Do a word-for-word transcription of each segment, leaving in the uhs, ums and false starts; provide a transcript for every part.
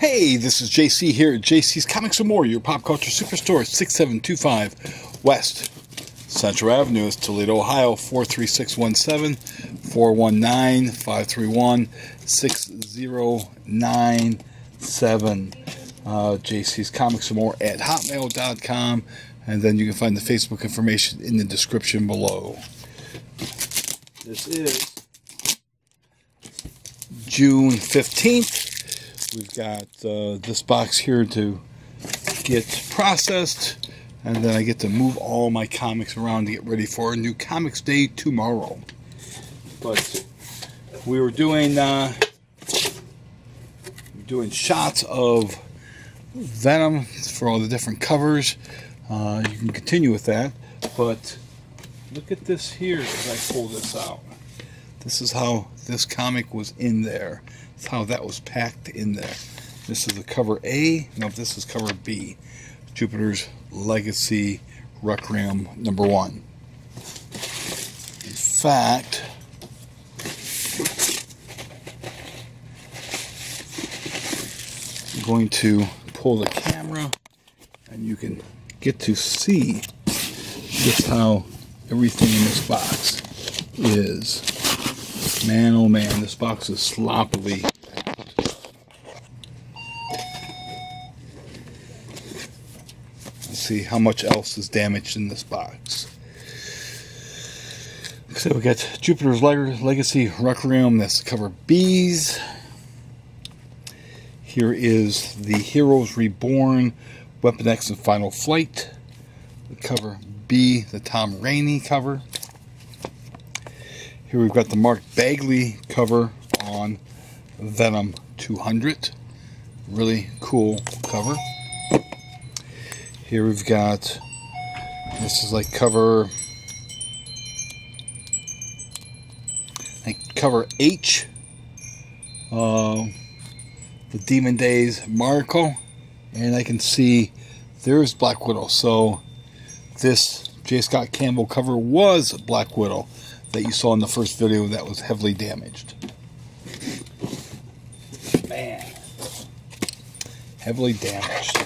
Hey, this is J C here at J C's Comics and More, your pop culture superstore, sixty-seven twenty-five West Central Avenue, is Toledo, Ohio, four three six one seven, four one nine, five three one, six zero nine seven. Uh, J C's Comics and More at hotmail dot com, and then you can find the Facebook information in the description below. This is June fifteenth. We've got uh, this box here to get processed, and then I get to move all my comics around to get ready for a new Comics Day tomorrow. But we were doing uh, doing shots of Venom for all the different covers. Uh, you can continue with that, but look at this here as I pull this out. This is how this comic was in there. That's how that was packed in there. This is the cover A. No, this is cover B. Jupiter's Legacy Requiem number one. In fact, I'm going to pull the camera and you can get to see just how everything in this box is. Man, oh man, this box is sloppily. Let's see how much else is damaged in this box. So we got Jupiter's Legacy Requiem, that's the cover B's. Here is the Heroes Reborn, Weapon X and Final Flight, the cover B, the Tom Rainey cover. Here we've got the Mark Bagley cover on Venom two hundred. Really cool cover. Here we've got, this is like cover, like cover H. Uh, the Demon Days Mariko. And I can see there's Black Widow. So this J. Scott Campbell cover was Black Widow that you saw in the first video that was heavily damaged. Man. Heavily damaged.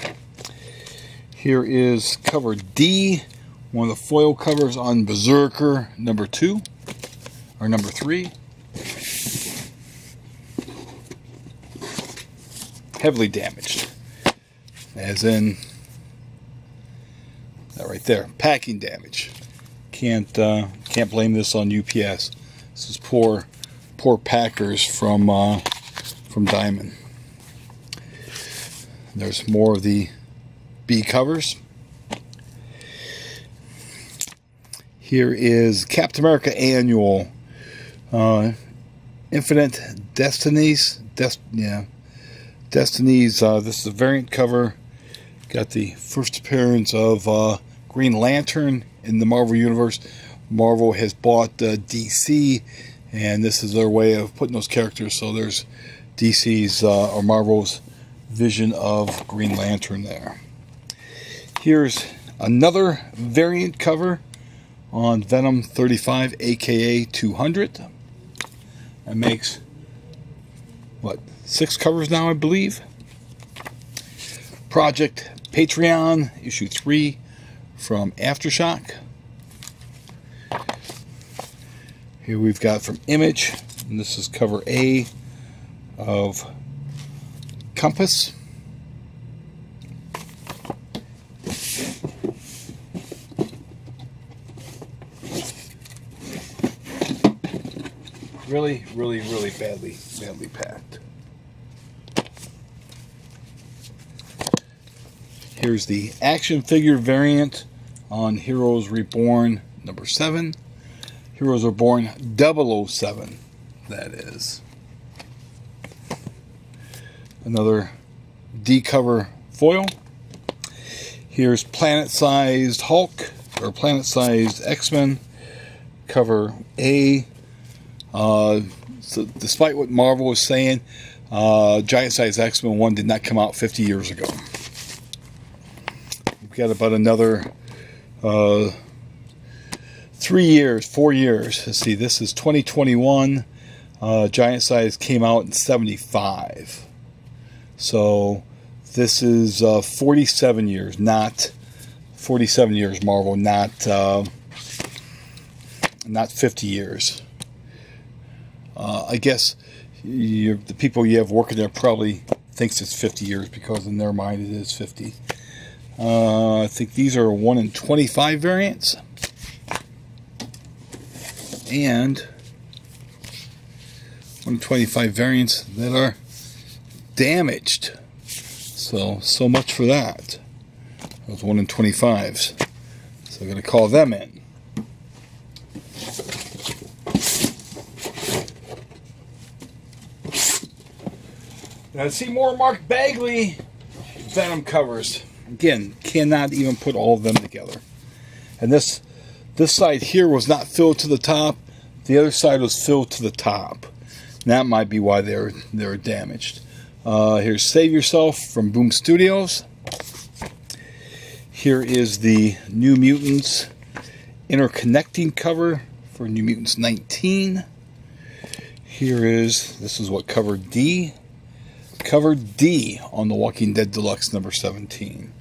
Here is cover D, one of the foil covers on BRZRKR number two, or number three. Heavily damaged. As in, that right there, packing damage. Can't uh, can't blame this on U P S. This is poor poor packers from uh, from Diamond. There's more of the B covers. Here is Captain America Annual, uh, Infinite Destinies. Dest yeah, Destinies. Uh, this is a variant cover. Got the first appearance of uh, Green Lantern in the Marvel Universe. Marvel has bought uh, D C, and this is their way of putting those characters. So there's D C's uh, or Marvel's vision of Green Lantern there. Here's another variant cover on Venom thirty-five, aka two hundred. That makes, what, six covers now, I believe. Project Patreon, issue three. From Aftershock. Here we've got from Image, and this is cover A of Compass. Really, really, really badly, badly packed. Here's the action figure variant on Heroes Reborn number seven. Heroes Reborn double oh seven, that is. Another D-cover foil. Here's Planet-Sized Hulk, or Planet-Sized X-Men, cover A. Uh, so despite what Marvel was saying, uh, Giant-Sized X-Men one did not come out fifty years ago. We've got about another... Uh, three years, four years. Let's see, this is twenty twenty-one. Uh, Giant Size came out in seventy-five. So this is uh, forty-seven years, not forty-seven years Marvel, not uh, not fifty years. Uh, I guess you, the people you have working there probably thinks it's fifty years because in their mind it is fifty. Uh, I think these are one in twenty-five variants. And one in twenty-five variants that are damaged. So, so much for that. Those one in twenty-fives. So I'm going to call them in. Now, see more Mark Bagley Venom covers. Again, cannot even put all of them together. And this this side here was not filled to the top. The other side was filled to the top. And that might be why they're they're damaged. Uh, here's Save Yourself from Boom Studios. Here is the New Mutants interconnecting cover for New Mutants nineteen. Here is, this is what cover D. Cover D on The Walking Dead Deluxe number seventeen.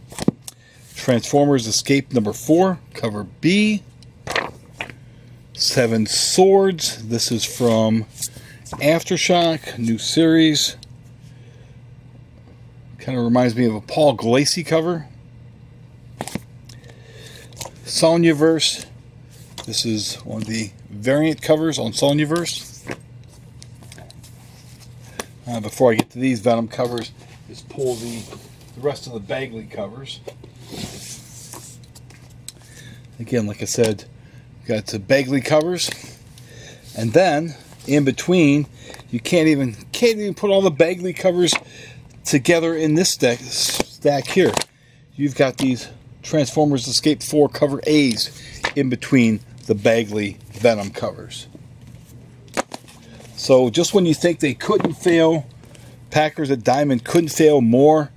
Transformers Escape number four, cover B. Seven Swords, this is from Aftershock, new series. Kind of reminds me of a Paul Glacy cover. Sonyaverse, this is one of the variant covers on Sonyaverse. Uh, before I get to these Venom covers, is pull the, the rest of the Bagley covers. Again, like I said, got the Bagley covers, and then in between, you can't even can't even put all the Bagley covers together in this stack stack here. You've got these Transformers Escape four cover A's in between the Bagley Venom covers. So just when you think they couldn't fail, Packers at Diamond couldn't fail more,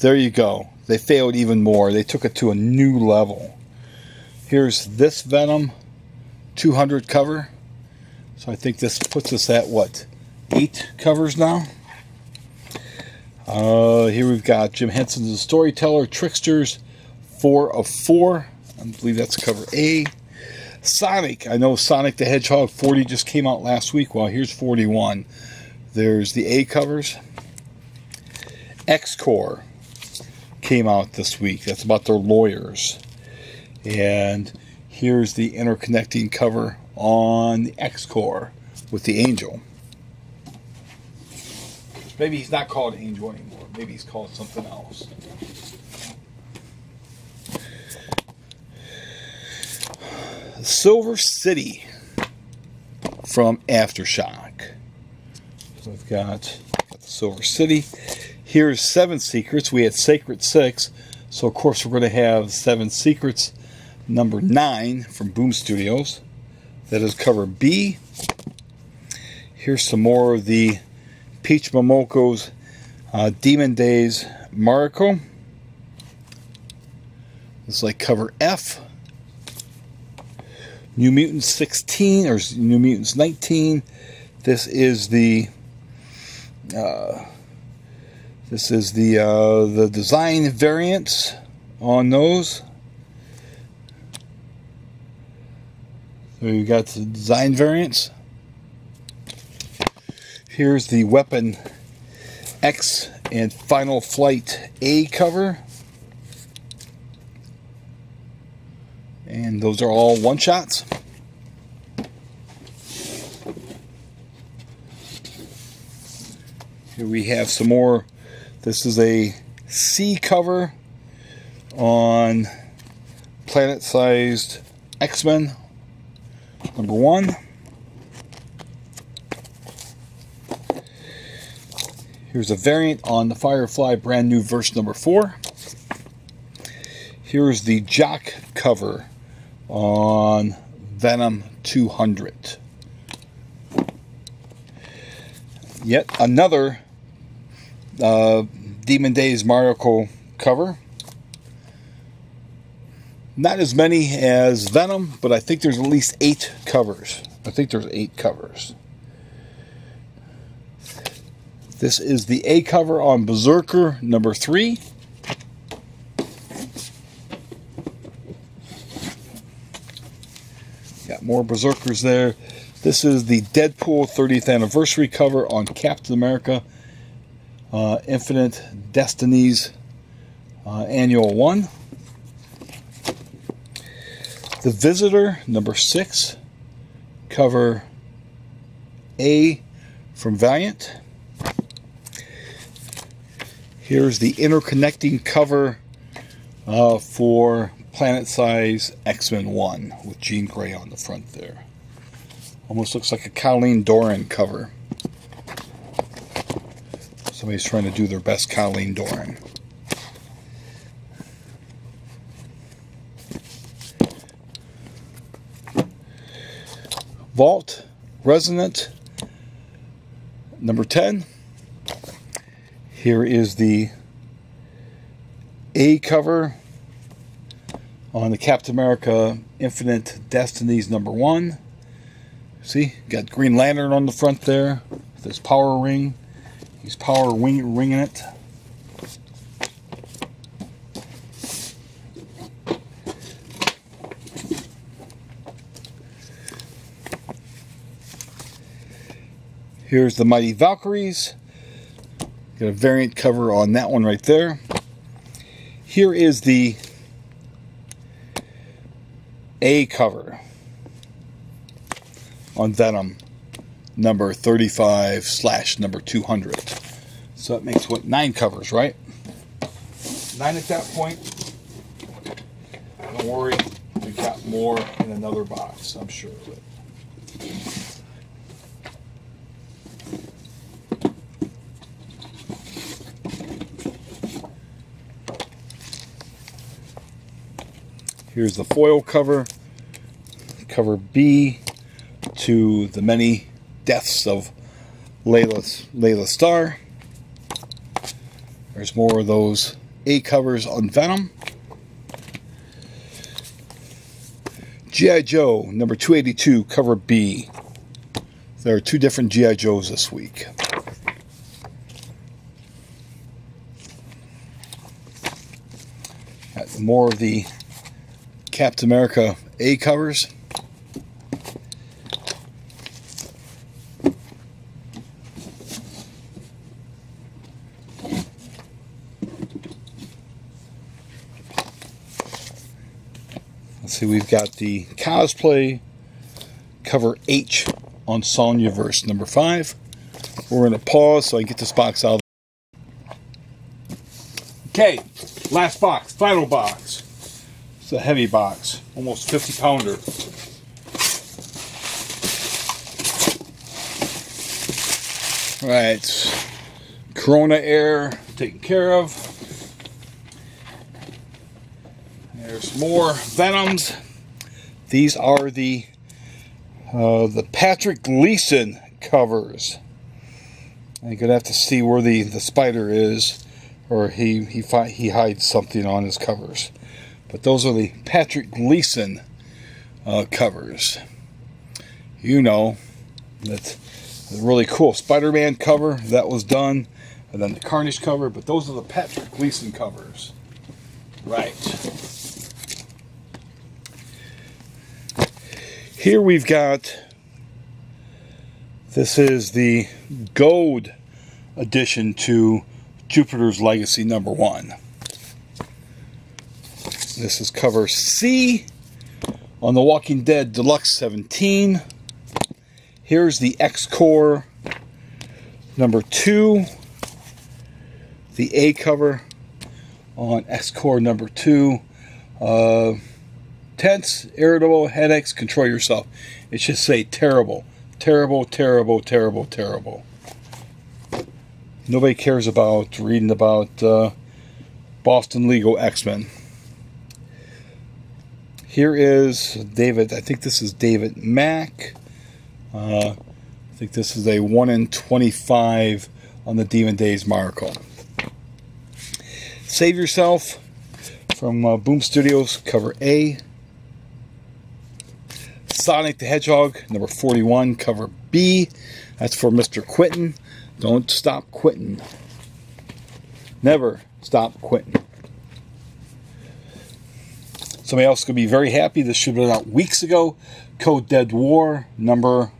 there you go. They failed even more. They took it to a new level. Here's this Venom two hundred cover. So I think this puts us at, what, eight covers now? Uh, here we've got Jim Henson's The Storyteller, Tricksters, four of four. I believe that's cover A. Sonic, I know Sonic the Hedgehog forty just came out last week. Well, here's forty-one. There's the A covers. X-Core came out this week. That's about their lawyers. And here's the interconnecting cover on the X-Core with the Angel. Maybe he's not called Angel anymore. Maybe he's called something else. Silver City from Aftershock. So we've got, got the Silver City. Here's Seven Secrets. We had Sacred Six. So, of course, we're going to have Seven Secrets number nine from Boom Studios. That is cover B. Here's some more of the Peach Momoko's uh, Demon Days Mariko. It's like cover F. New Mutants sixteen, or New Mutants nineteen. This is the uh, this is the uh, the design variants on those. So you got the design variants. Here's the Weapon X and Final Flight A cover. And those are all one-shots. Here we have some more. This is a C cover on Planet-Sized X-Men, number one. Here's a variant on the Firefly brand new verse number four. Here's the Jock cover on Venom two hundred. Yet another uh, Demon Days Mariko cover. Not as many as Venom, but I think there's at least eight covers. I think there's eight covers. This is the A cover on BRZRKR number three. Got more BRZRKRs there. This is the Deadpool thirtieth anniversary cover on Captain America uh, Infinite Destinies uh, Annual one. The Visitor number six, cover A from Valiant. Here's the interconnecting cover uh, for Planet Size X-Men one with Jean Grey on the front there. Almost looks like a Colleen Doran cover. Somebody's trying to do their best Colleen Doran. Vault Resonant number ten. Here is the A cover on the Captain America Infinite Destinies number one. See, got Green Lantern on the front there with his power ring. He's power wing ringing it. Here's the Mighty Valkyries. Got a variant cover on that one right there. Here is the A cover on Venom number thirty-five slash number two hundred. So that makes, what, nine covers, right? Nine at that point. Don't worry, we've got more in another box, I'm sure of it. Here's the foil cover, cover B to the many deaths of Layla, Layla Starr. There's more of those A covers on Venom. G I. Joe, number two eighty-two, cover B. There are two different G I. Joes this week. Got more of the Captain America A covers. Let's see, we've got the cosplay cover H on Sonyaverse number five. We're going to pause so I can get this box out. Okay, last box, final box. It's a heavy box, almost fifty pounder. All right, Corona air taken care of. There's more Venoms. These are the uh, the Patrick Gleason covers. I'm gonna have to see where the the spider is, or he he fi he hides something on his covers. But those are the Patrick Gleason uh, covers. You know, that's a really cool Spider-Man cover that was done, and then the Carnage cover, but those are the Patrick Gleason covers. Right. Here we've got, this is the gold edition to Jupiter's Legacy number one. This is cover C on The Walking Dead Deluxe seventeen. Here's the X-Core number two. The A cover on X-Core number two. Uh, tense, irritable, headaches, control yourself. It should say terrible. Terrible, terrible, terrible, terrible. Nobody cares about reading about uh, Boston legal X-Men. Here is David, I think this is David Mack. Uh, I think this is a one in twenty-five on the Demon Days Mariko. Save Yourself from uh, Boom Studios, cover A. Sonic the Hedgehog, number forty-one, cover B. That's for Mister Quinton. Don't stop quitting. Never stop quitting. Somebody else could be very happy. This should have been out weeks ago. Code Dead War number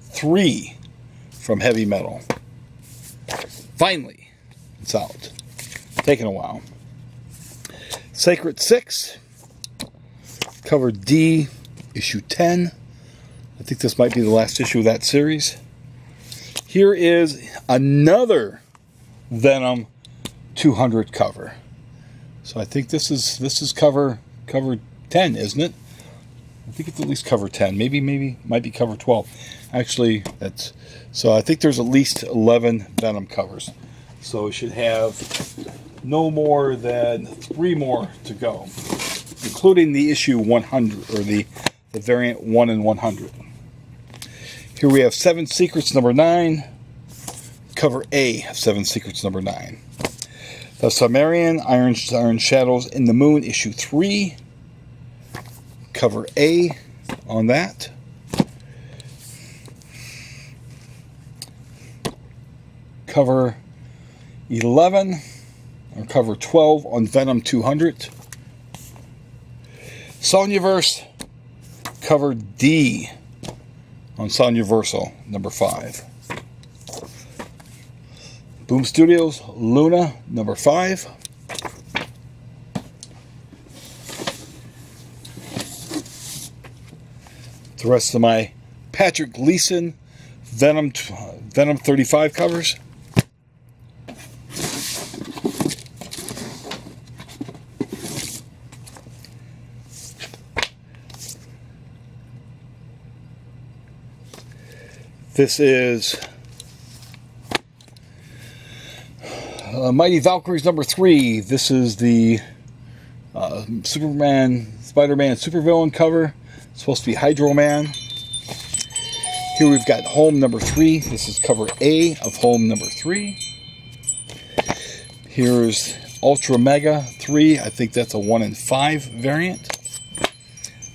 three from Heavy Metal. Finally, it's out. Taking a while. Sacred Six, cover D, issue ten. I think this might be the last issue of that series. Here is another Venom two hundred cover. So I think this is this is cover cover ten, isn't it? I think it's at least cover ten. Maybe maybe might be cover twelve. Actually, that's so. I think there's at least eleven Venom covers. So we should have no more than three more to go, including the issue one hundred or the the variant one and one hundred. Here we have Seven Secrets number nine, cover A of Seven Secrets number nine. The Sumerian, Iron, Iron Shadows in the Moon, issue three, cover A on that. Cover eleven, or cover twelve on Venom two hundred. Sonyaverse, cover D on Sonyaverse number five. Boom Studios, Luna, number five. The rest of my Patrick Gleason Venom Venom thirty-five covers. This is Uh, Mighty Valkyries number three. This is the uh, Superman, Spider-Man supervillain cover. It's supposed to be Hydro Man. Here we've got Home number three. This is cover A of Home number three. Here's Ultra Mega three. I think that's a one in five variant.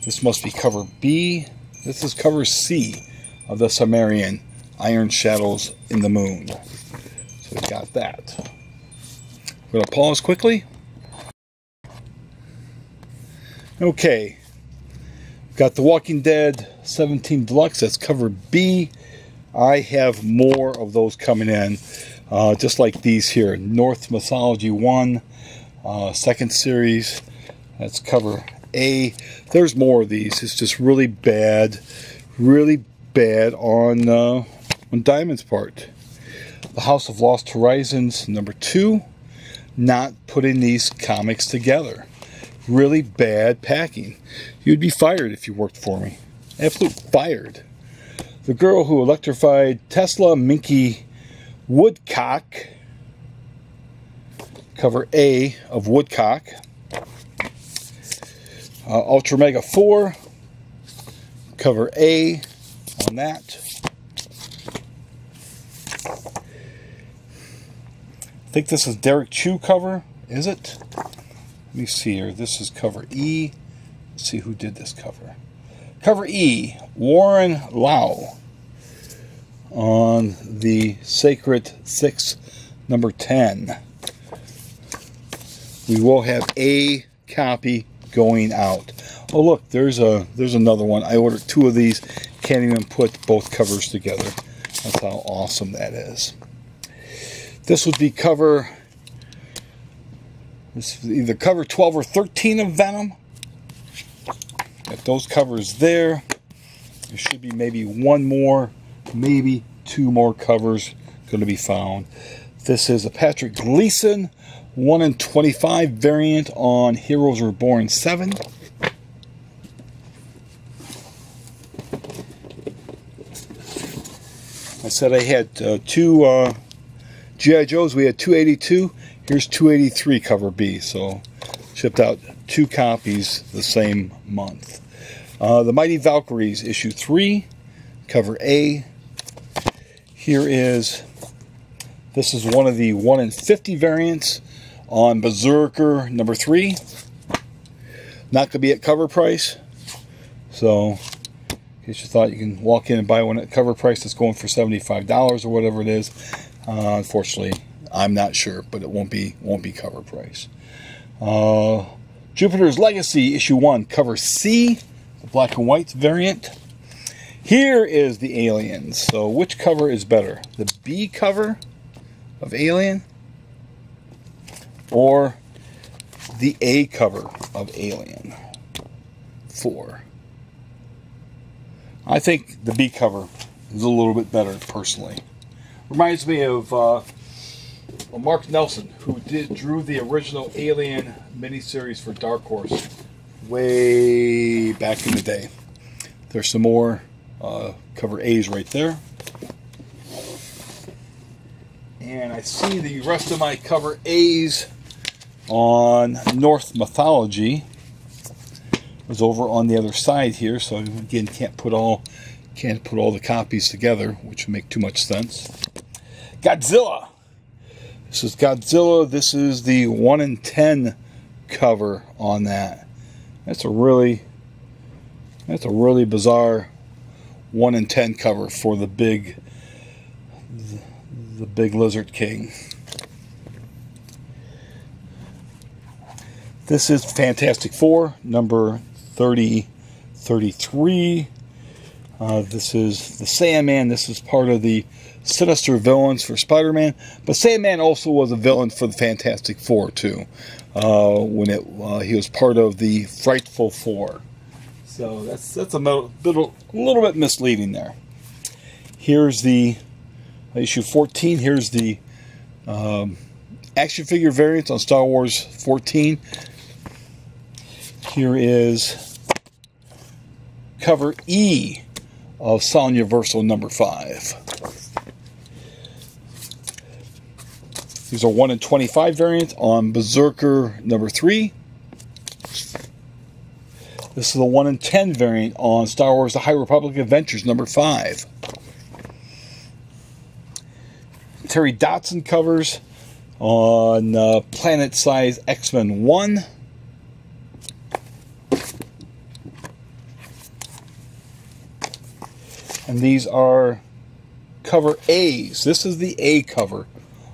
This must be cover B. This is cover C of the Sumerian, Iron Shadows in the Moon. So we've got that. We're going to pause quickly. Okay. We've got The Walking Dead seventeen Deluxe. That's cover B. I have more of those coming in. Uh, just like these here. North Mythology one. Uh, second series. That's cover A. There's more of these. It's just really bad. Really bad on, uh, on Diamond's part. The House of Lost Horizons number two. Not putting these comics together. Really bad packing. You'd be fired if you worked for me. Absolute fired. The Girl Who Electrified Tesla Minky Woodcock. Cover A of Woodcock. Uh, Ultra Mega four. Cover A on that. I think this is Derek Chu cover, is it? Let me see here. This is cover E. Let's see who did this cover. Cover E, Warren Lau on the Sacred Six, number ten. We will have a copy going out. Oh look, there's a there's another one. I ordered two of these. Can't even put both covers together. That's how awesome that is. This would be cover, this is either cover twelve or thirteen of Venom. Got those covers there. There should be maybe one more, maybe two more covers going to be found. This is a Patrick Gleason one in twenty-five variant on Heroes Reborn seven. I said I had uh, two... Uh, G I. Joes, we had two eighty-two. Here's two eighty-three cover B. So shipped out two copies the same month. Uh, the Mighty Valkyries, issue three, cover A. Here is, this is one of the one in fifty variants on B R Z R K R number three. Not going to be at cover price. So in case you thought you can walk in and buy one at cover price, that's going for seventy-five dollars or whatever it is. Uh, unfortunately, I'm not sure, but it won't be won't be cover price. Uh, Jupiter's Legacy issue one, cover C, the black and white variant. Here is the Aliens. So which cover is better, the B cover of Alien or the A cover of Alien four? I think the B cover is a little bit better, personally. Reminds me of uh, Mark Nelson, who did drew the original Alien miniseries for Dark Horse way back in the day. There's some more uh, cover A's right there. And I see the rest of my cover A's on North Mythology. Was over on the other side here, so again can't put all can't put all the copies together, which would make too much sense. Godzilla. This is Godzilla. This is the one in ten cover on that. That's a really that's a really bizarre one in ten cover for the big the, the big lizard king. This is Fantastic Four, number thirty thirty-three. Uh, this is the Sandman. This is part of the sinister villains for Spider-Man. But Sandman also was a villain for the Fantastic Four, too, uh, when it uh, he was part of the Frightful Four. So that's that's a little, a little bit misleading there. Here's the issue fourteen. Here's the um, action figure variants on Star Wars fourteen. Here is cover E of Sonyaverse number five. These are one in twenty-five variants on BRZRKR number three. This is the one in ten variant on Star Wars The High Republic Adventures number five. Terry Dodson covers on uh, Planet Size X-Men one. And these are cover A's. This is the A cover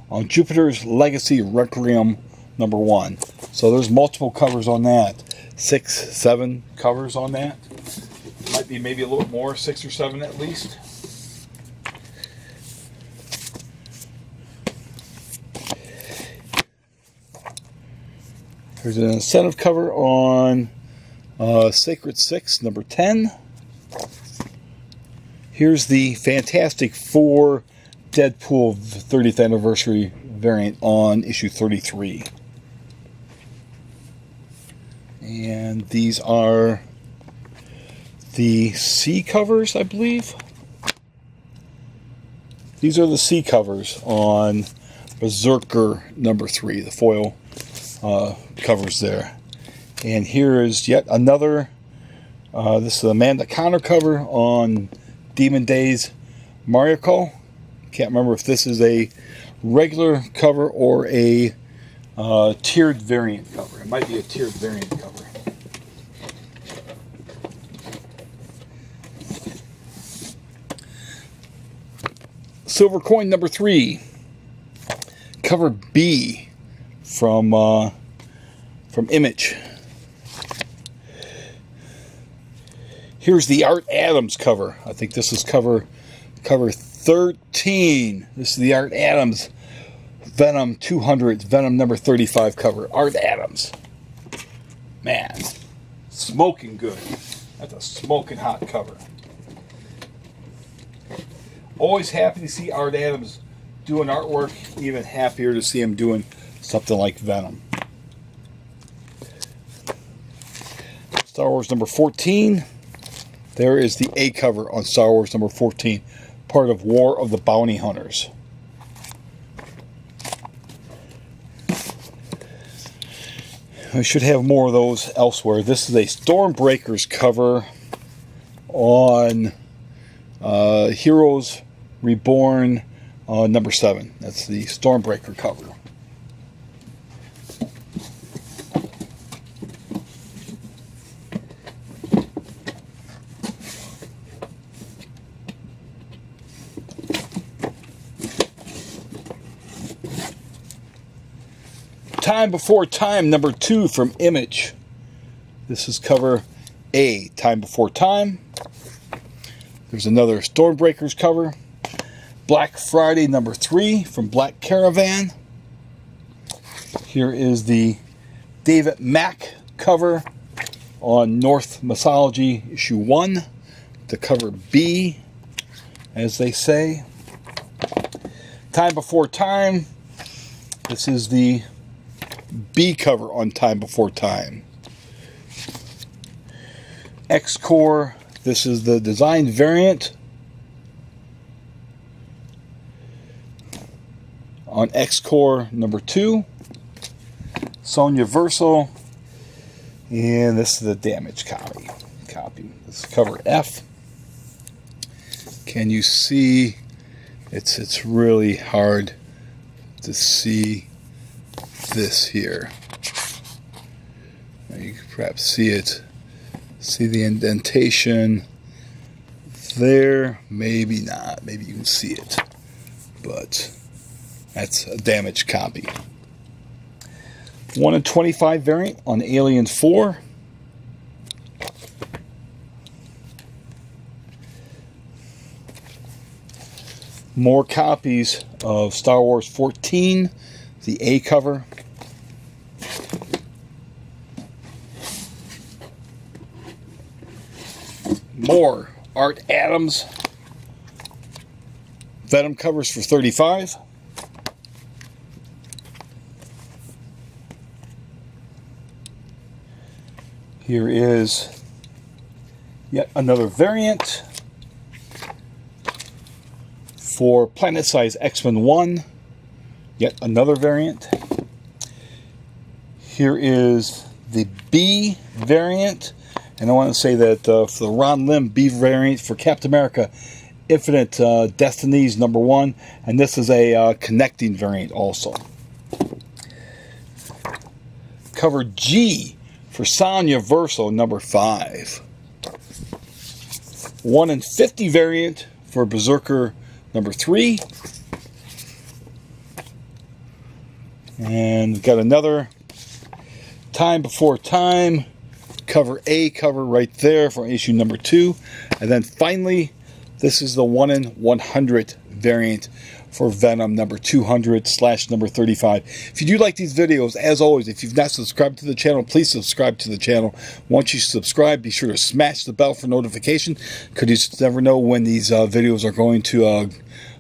on Jupiter's Legacy Requiem number one. So there's multiple covers on that. Six, seven covers on that. Might be maybe a little more, six or seven at least. There's an incentive cover on uh, Sacred Six number ten. Here's the Fantastic Four Deadpool thirtieth Anniversary variant on issue thirty-three. And these are the C covers, I believe. These are the C covers on BRZRKR number three, the foil uh, covers there. And here is yet another, uh, this is the Amanda Connor cover on Demon Days Mariko. Can't remember if this is a regular cover or a uh, tiered variant cover. It might be a tiered variant cover. Silver Coin number three, cover B from uh, from Image. Here's the Art Adams cover. I think this is cover cover thirteen. This is the Art Adams Venom two hundred, Venom number thirty-five cover. Art Adams. Man, smoking good. That's a smoking hot cover. Always happy to see Art Adams doing artwork. Even happier to see him doing something like Venom. Star Wars number fourteen. There is the A cover on Star Wars number fourteen, part of War of the Bounty Hunters. We should have more of those elsewhere. This is a Stormbreakers cover on uh, Heroes Reborn uh, number seven. That's the Stormbreaker cover. Time Before Time, number two from Image. This is cover A, Time Before Time. There's another Stormbreakers cover. Black Friday, number three from Black Caravan. Here is the David Mack cover on North Mythology, issue one. The cover B, as they say. Time Before Time. This is the B cover on Time Before Time. X-Core. This is the design variant on X-Core number two. Sonyaverse. And this is the damaged copy. Copy. This is cover F. Can you see? It's it's really hard to see this here. Now you can perhaps see it. See the indentation there? Maybe not. Maybe you can see it. But that's a damaged copy. one in twenty-five variant on Alien four. More copies of Star Wars fourteen, the A cover. More Art Adams Venom covers for thirty-five. Here is yet another variant for Planet Size X-Men one. Yet another variant. Here is the B variant. And I want to say that uh, for the Ron Lim B variant for Captain America, Infinite uh, Destinies number one, and this is a uh, connecting variant also. Cover G for Sonyaverse number five. one in fifty variant for BRZRKR number three. And we've got another Time Before Time cover A cover right there for issue number two. And then finally, this is the one in one hundred variant for Venom number two hundred slash number thirty-five. If you do like these videos, as always, if you've not subscribed to the channel, please subscribe to the channel. Once you subscribe, be sure to smash the bell for notification, because you just never know when these uh, videos are going to uh,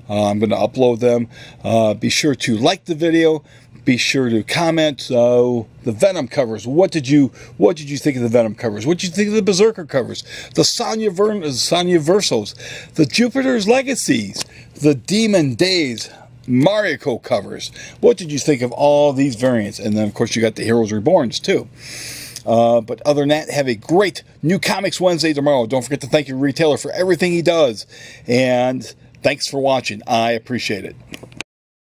uh, I'm going to upload them. Uh, be sure to like the video. Be sure to comment uh, the Venom covers. What did you What did you think of the Venom covers? What did you think of the BRZRKR covers? The Sonyaverse, the Jupiter's Legacies, the Demon Days Mariko covers. What did you think of all these variants? And then, of course, you got the Heroes Reborns too. Uh, but other than that, have a great New Comics Wednesday tomorrow. Don't forget to thank your retailer for everything he does. And thanks for watching. I appreciate it.